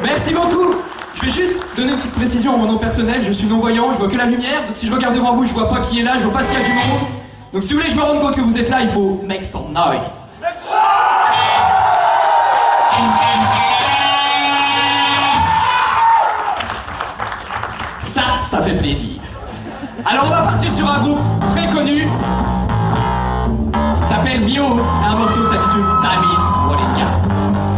Merci beaucoup. Je vais juste donner une petite précision à mon nom personnel. Je suis non-voyant, je vois que la lumière. Donc si je regarde devant vous, je vois pas qui est là, je vois pas s'il y a du monde. Donc si vous voulez que je me rende compte que vous êtes là, il faut make some noise. Ça fait plaisir. Alors on va partir sur un groupe très connu. Il s'appelle Muse. Un morceau s'intitule Time Is What It Got.